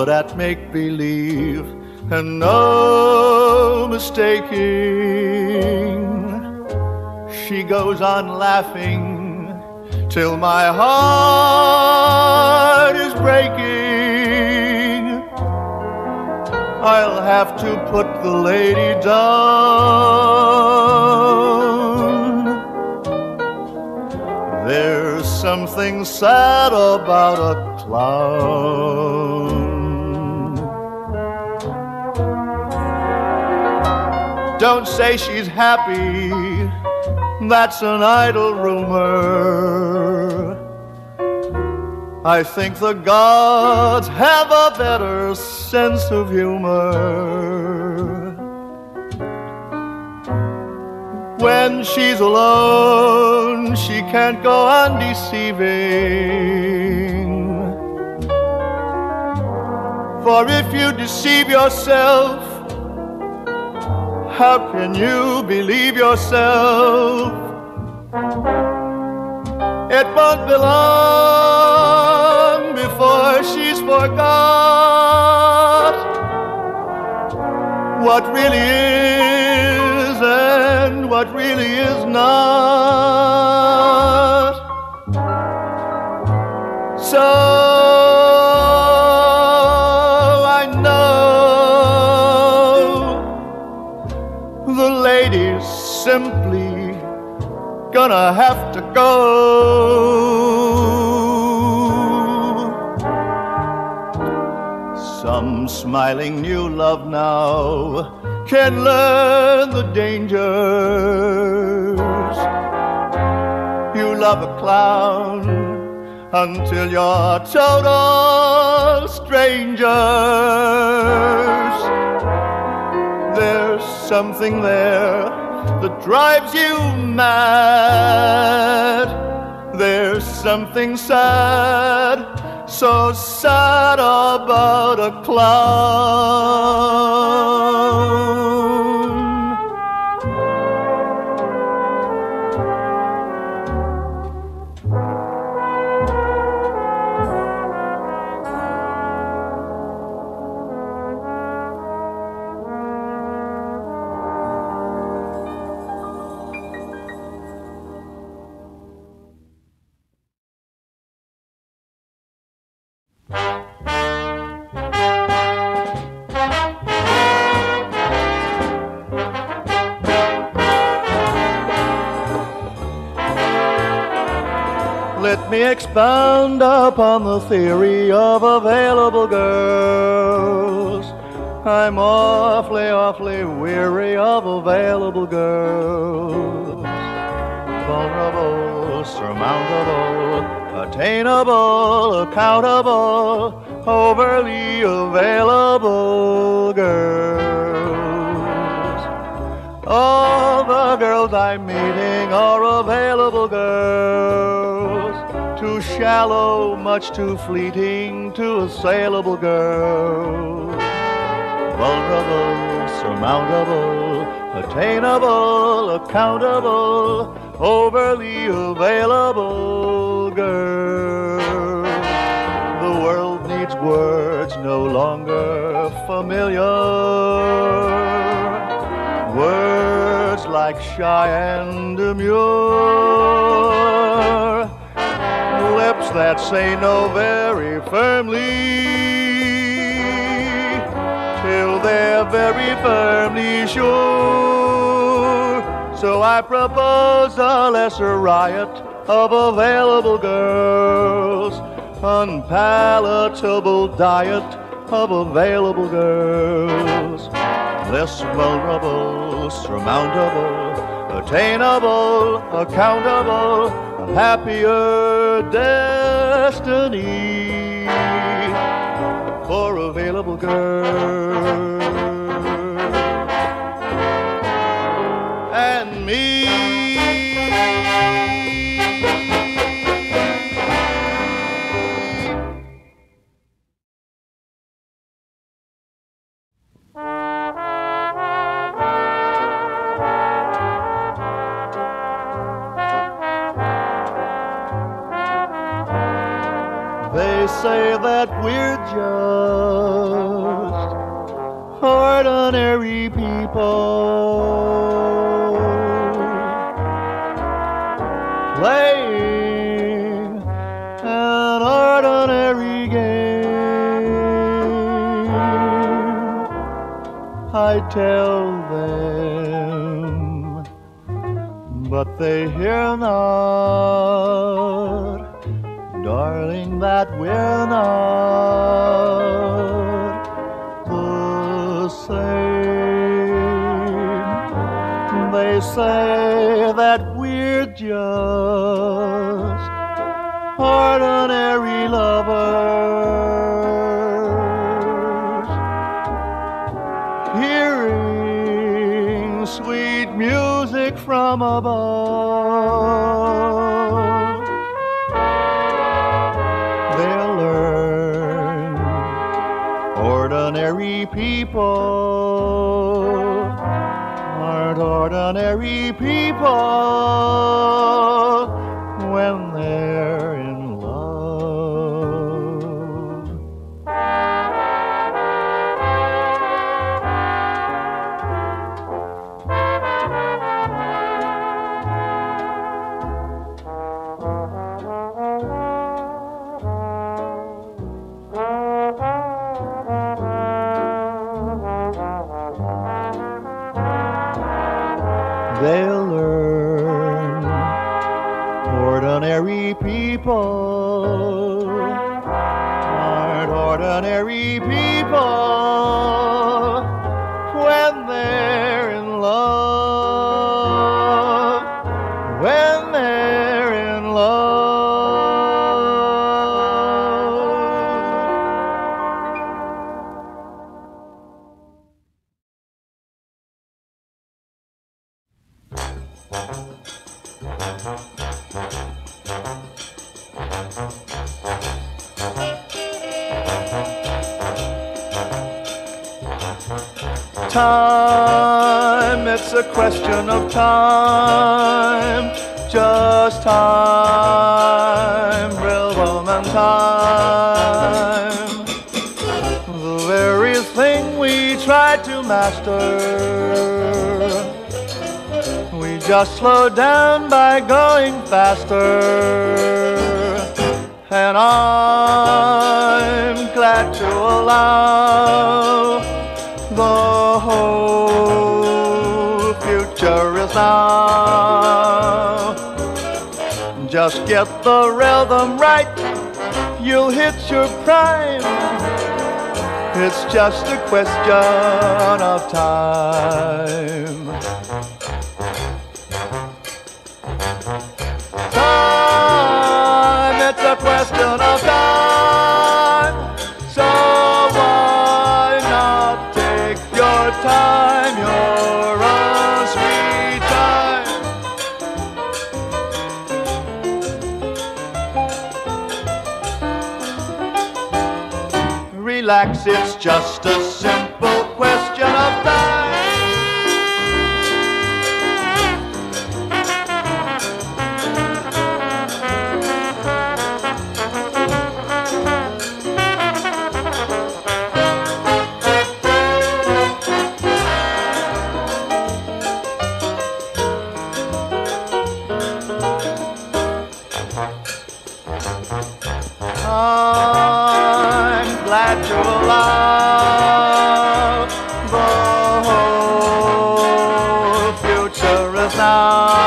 good at make-believe and no mistaking. She goes on laughing till my heart is breaking. I'll have to put the lady down. There's something sad about a clown. Don't say she's happy, that's an idle rumor. I think the gods have a better sense of humor. When she's alone, she can't go on deceiving. For if you deceive yourself, how can you believe yourself? It won't be long before she's forgot what really is and what really is not. So I know the lady's simply gonna have to go. Some smiling new love now can learn the dangers. You love a clown until you're total strangers. There's something there that drives you mad. There's something sad, so sad about a clown. Let me expound upon the theory of available girls. I'm awfully, awfully weary of available girls. Vulnerable, surmountable, attainable, accountable, overly available girls. All the girls I'm meeting are available girls. Too shallow, much too fleeting, too assailable girls. Vulnerable, surmountable, attainable, accountable, overly available girls. The world needs words no longer familiar. Words like shy and demure. Lips that say no very firmly till they're very firmly sure. So I propose a lesser riot of available girls, unpalatable diet of available girls. Less vulnerable, surmountable, attainable, accountable, happier destiny for available girls and me. Say that we're just ordinary people playing an ordinary game. I tell them, but they hear not, darling, that we're not same. They say that we're just ordinary lovers, hearing sweet music from above. They'll learn ordinary people ordinary people when they're in love. They'll learn ordinary people aren't ordinary people when they're in love, when they're in love. Time, it's a question of time, just time, real woman time. The very thing we try to master, we just slow down by going faster. And I'm glad to allow the whole future is now. Just get the rhythm right, you'll hit your prime. It's just a question of time. Time, it's a question of time. So time, your own sweet time. Relax, it's just a simple question of time. I'm glad to allow the whole future is now.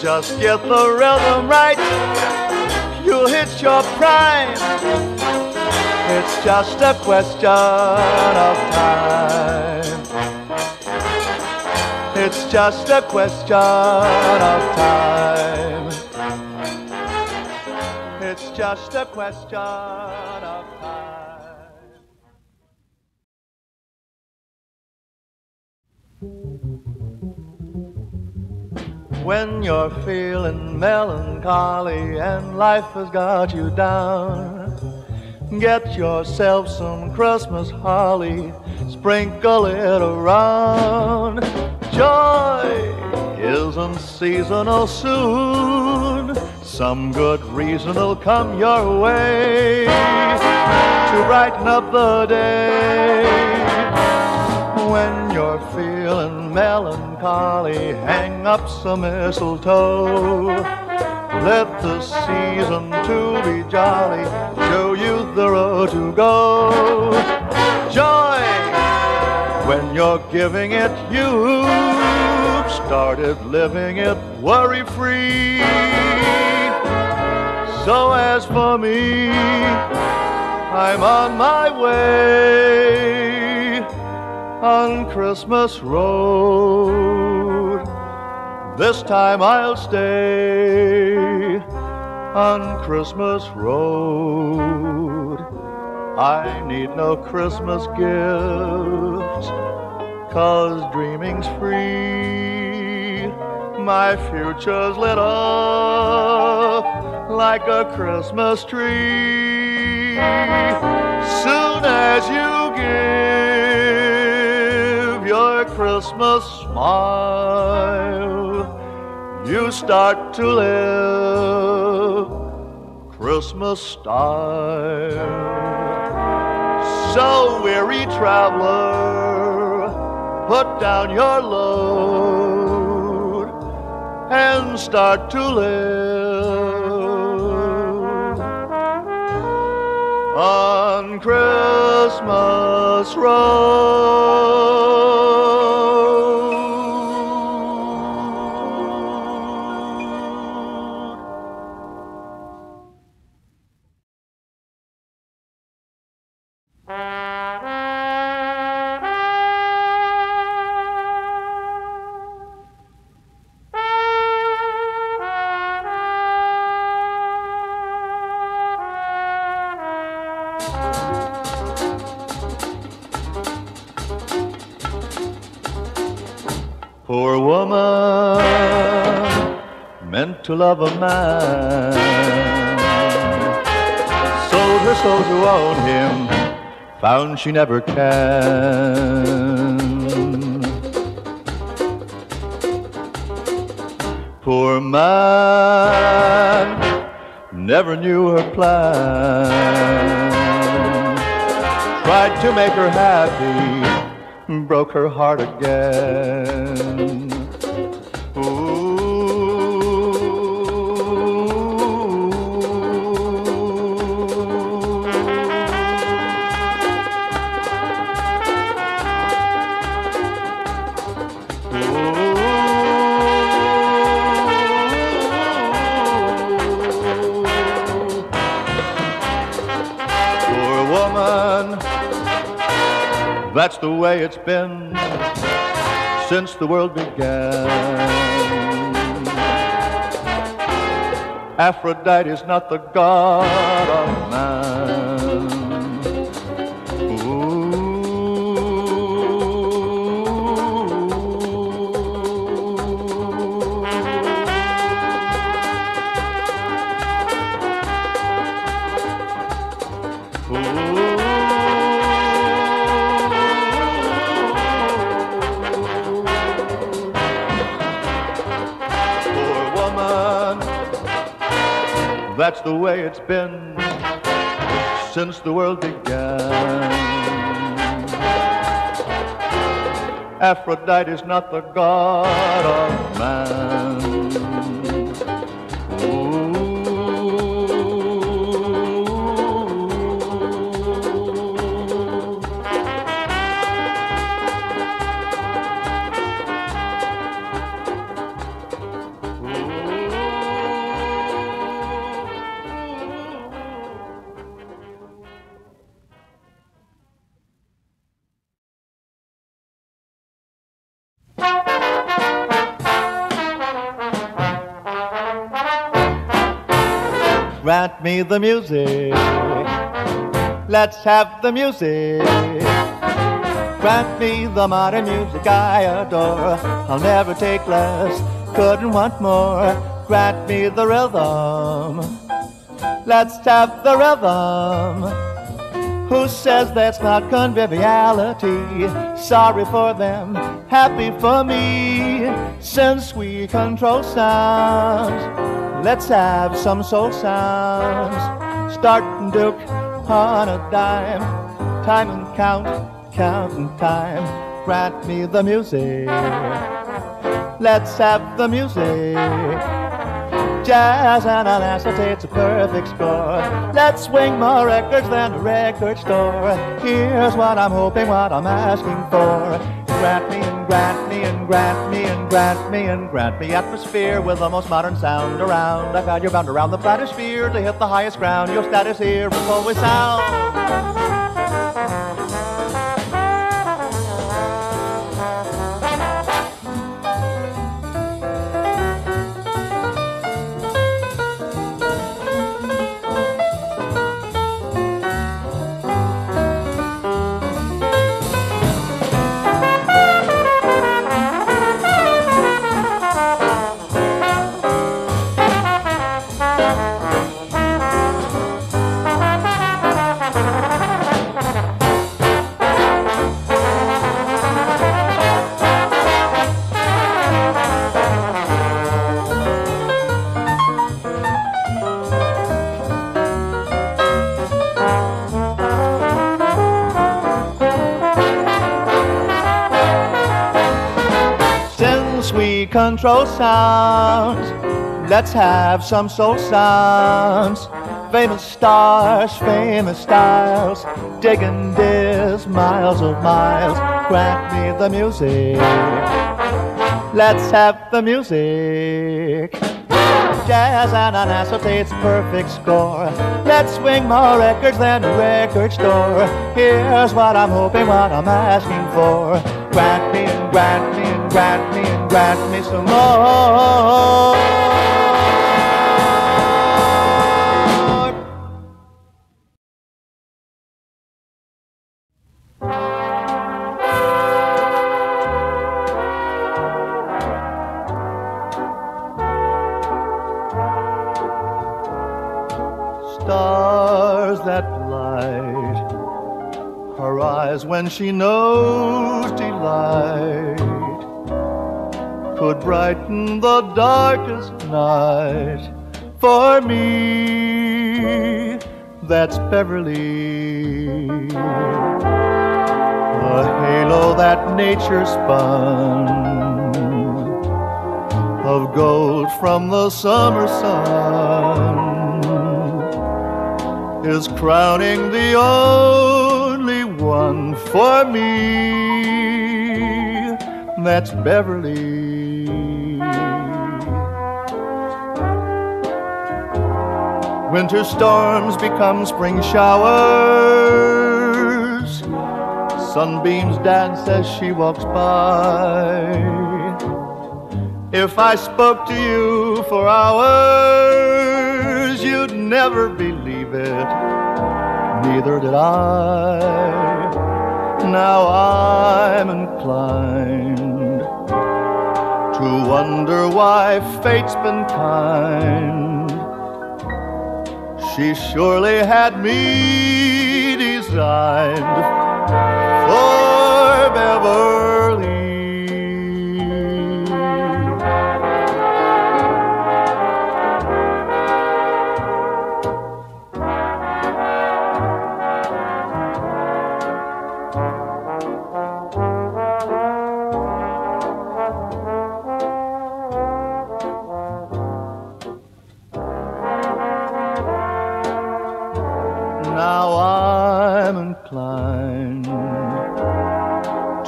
Just get the rhythm right, you'll hit your prime. It's just a question of time. It's just a question of time. It's just a question of time. When you're feeling melancholy and life has got you down, get yourself some Christmas holly, sprinkle it around. Joy isn't seasonal soon, some good reason will come your way to brighten up the day. When you're feeling melancholy, hang up some mistletoe. Let the season to be jolly show you the road to go. Joy, when you're giving it, you've started living it worry-free. So as for me, I'm on my way on Christmas Road. This time I'll stay on Christmas Road. I need no Christmas gifts, 'cause dreaming's free. My future's lit up like a Christmas tree. Soon as you give your Christmas smile, you start to live Christmas style. So weary traveler, put down your load and start to live on Christmas Road. Poor woman, meant to love a man, sold her soul to own him, found she never can. Poor man, never knew her plan, tried to make her happy, broke her heart again. Ooh. Poor woman, that's the way it's been since the world began. Aphrodite is not the god of man. Ooh. Ooh. That's the way it's been since the world began. Aphrodite is not the god of man. Grant me the music, let's have the music. Grant me the modern music I adore, I'll never take less, couldn't want more. Grant me the rhythm, let's have the rhythm. Who says that's not conviviality? Sorry for them, happy for me. Since we control sounds, let's have some soul sounds. Start and Duke, upon a dime. Time and count and time. Grant me the music. Let's have the music. Jazz and an acetate's a perfect score. Let's swing more records than the record store. Here's what I'm hoping, what I'm asking for. Grant me and grant me and grant me and grant me and grant me atmosphere with the most modern sound around. I've had you bound around the stratosphere to hit the highest ground. Your status here will always sound. Control sounds, let's have some soul sounds. Famous stars, famous styles, digging this miles of miles. Grant me the music, let's have the music. Jazz and an acetate's perfect score. Let's swing more records than a record store. Here's what I'm hoping, what I'm asking for. Grant me and grant me and grant me and grant me some more. When she knows delight could brighten the darkest night for me. That's Beverley, a halo that nature spun of gold from the summer sun is crowning the only one for me. That's Beverley. Winter storms become spring showers. Sunbeams dance as she walks by. If I spoke to you for hours, you'd never believe it. Neither did I. Now I'm inclined to wonder why fate's been kind. She surely had me designed for Beverley.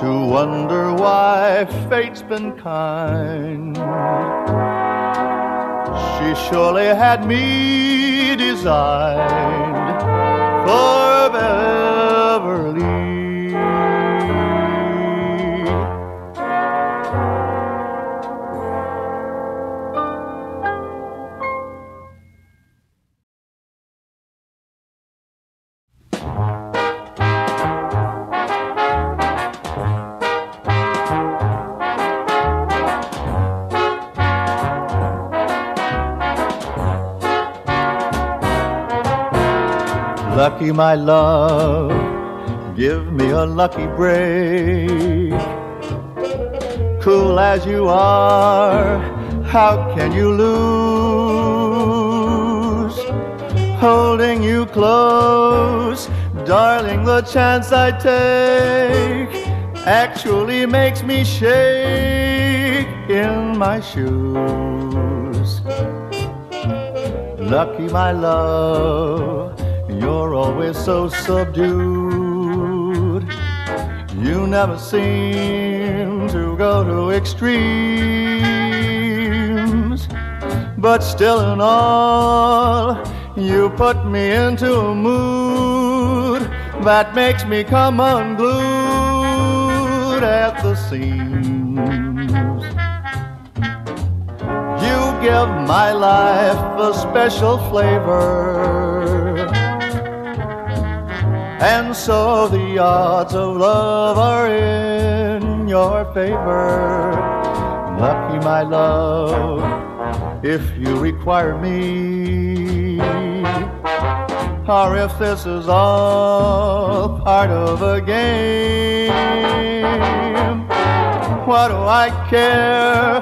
To wonder why fate's been kind. She surely had me designed for Beverley. Lucky my love, give me a lucky break. Cool as you are, how can you lose? holding you close. Darling, the chance I take actually makes me shake in my shoes. Lucky, my love, you're always so subdued. You never seem to go to extremes, but still in all, you put me into a mood that makes me come unglued at the seams. You give my life a special flavor, and so the odds of love are in your favor. Lucky, my love, if you require me, or if this is all part of a game, what do I care,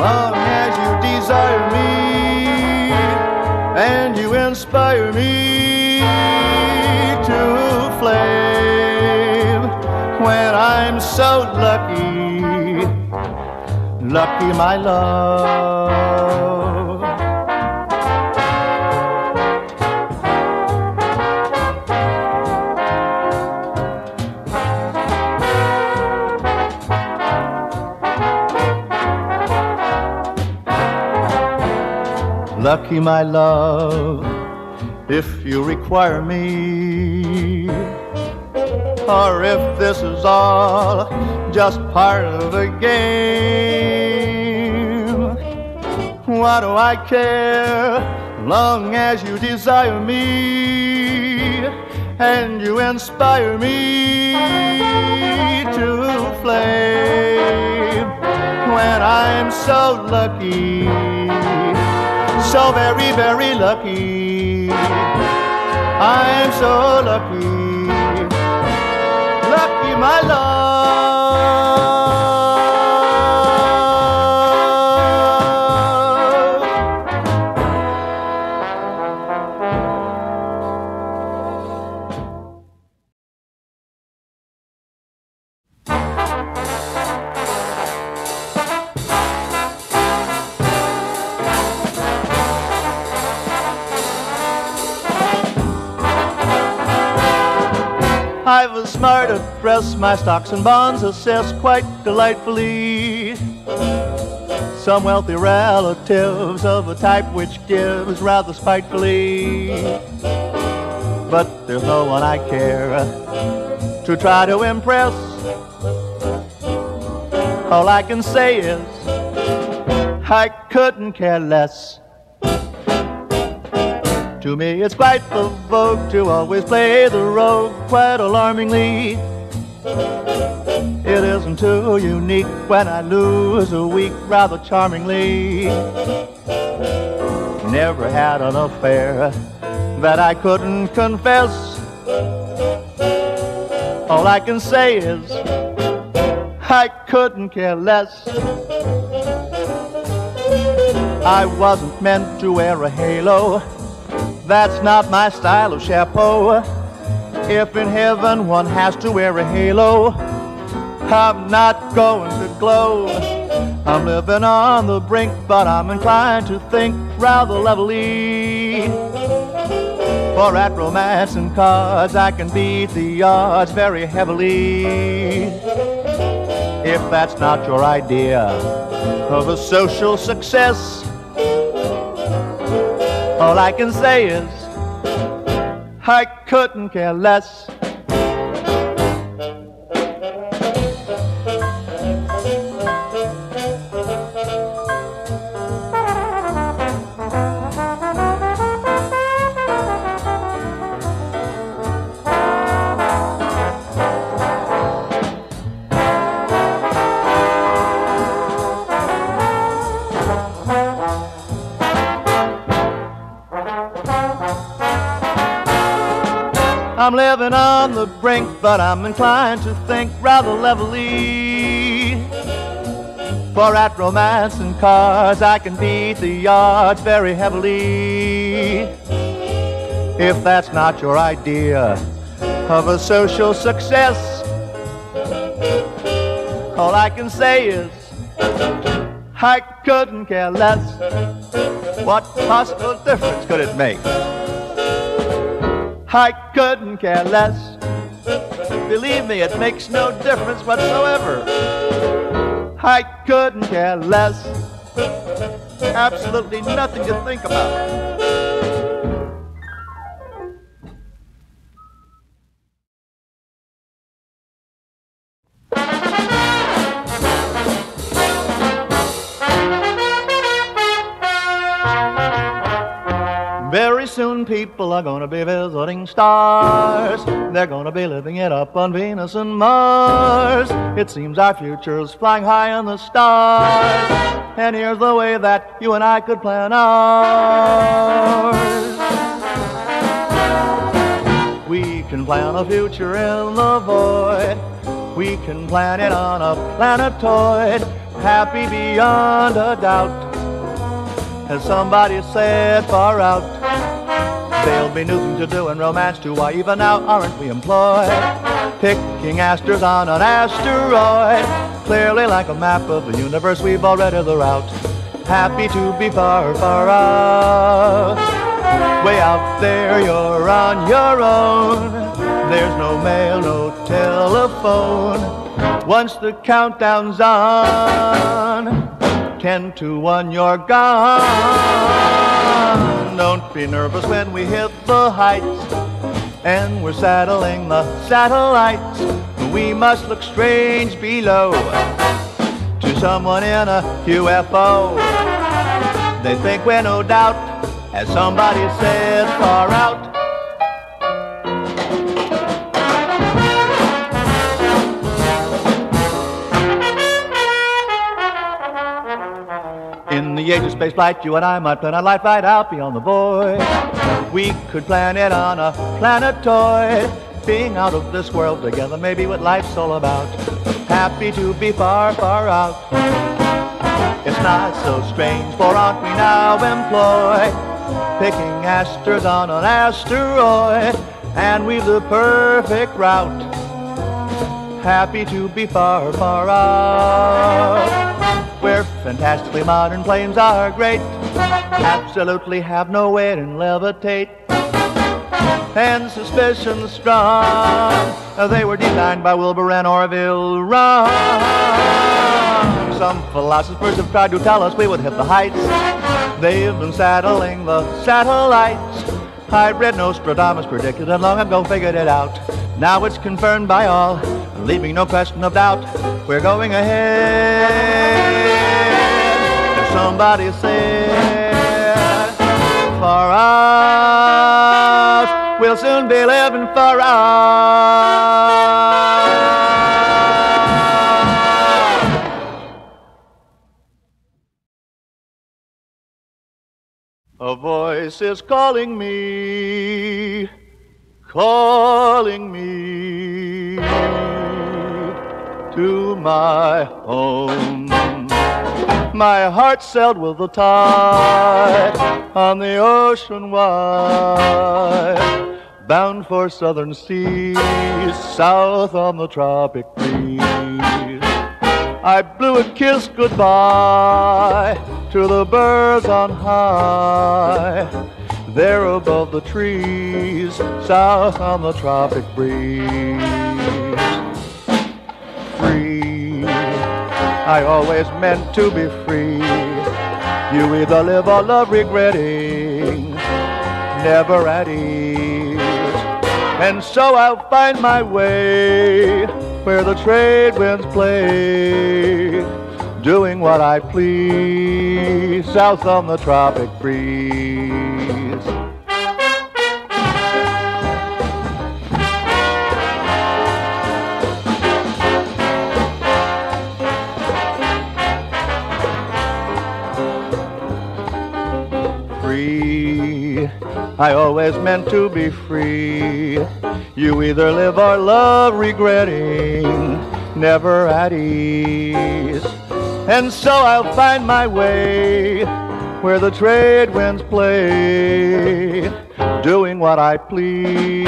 long as you desire me, and you inspire me to flame when I'm so lucky, lucky my love. Lucky, my love, if you require me, or if this is all just part of a game, what do I care, long as you desire me, and you inspire me to flame when I'm so lucky. So very, very lucky. I'm so lucky. Lucky, my love. I've a smart address, my stocks and bonds assess quite delightfully. Some wealthy relatives of a type which gives rather spitefully. But there's no one I care to try to impress. All I can say is I couldn't care less. To me it's quite the vogue to always play the rogue, quite alarmingly. It isn't too unique when I lose a week rather charmingly. Never had an affair that I couldn't confess. All I can say is I couldn't care less. I wasn't meant to wear a halo, that's not my style of chapeau. If in heaven one has to wear a halo, I'm not going to glow. I'm living on the brink, but I'm inclined to think rather levelly. For at romance and cards, I can beat the odds very heavily. If that's not your idea of a social success, all I can say is I couldn't care less. I'm living on the brink, but I'm inclined to think rather levelly. For at romance and cards, I can beat the odds very heavily. if that's not your idea of a social success. All I can say is I couldn't care less. What possible difference could it make? I couldn't care less. Believe me, it makes no difference whatsoever. I couldn't care less. Absolutely nothing to think about. Very soon people are going to be visiting stars. They're going to be living it up on Venus and Mars. It seems our future's flying high in the stars. And here's the way that you and I could plan ours. We can plan a future in the void. We can plan it on a planetoid, happy beyond a doubt. As somebody said, far out, there'll be new things to do and romance too. Why, even now aren't we employed? Picking asters on an asteroid. Clearly like a map of the universe, we've already the route. Happy to be far, far out. Way out there, you're on your own. There's no mail, no telephone. Once the countdown's on, 10 to 1, you're gone. Don't be nervous when we hit the heights and we're saddling the satellites. We must look strange below to someone in a UFO. They think we're no doubt, as somebody says, far out. In the age of space flight, you and I might plan a light flight out beyond the void. We could plan it on a planetoid, being out of this world together, maybe what life's all about. Happy to be far, far out. It's not so strange, for aren't we now employed? Picking asters on an asteroid, and we've the perfect route. Happy to be far, far out. Where fantastically modern planes are great, absolutely have no weight and levitate, and suspicion strong, they were designed by Wilbur and Orville Wrong. Some philosophers have tried to tell us we would hit the heights. They've been saddling the satellites. I read Nostradamus predicted and long ago figured it out. Now it's confirmed by all, leaving no question of doubt. We're going ahead, as somebody said, far out. We'll soon be living far out. A voice is calling me to my home. My heart sailed with the tide on the ocean wide, bound for southern seas, south on the tropic breeze. I blew a kiss goodbye to the birds on high, there above the trees, south on the tropic breeze. Free, I always meant to be free. You either live or love regretting, never at ease. And so I'll find my way where the trade winds play, doing what I please, south on the tropic breeze. Free, I always meant to be free. You either live or love regretting, never at ease. And so I'll find my way where the trade winds play, doing what I please,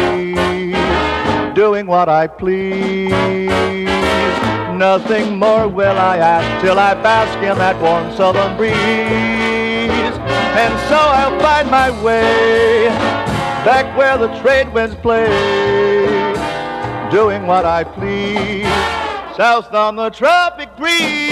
doing what I please. Nothing more will I ask till I bask in that warm southern breeze. And so I'll find my way back where the trade winds play, doing what I please, south on the tropic breeze.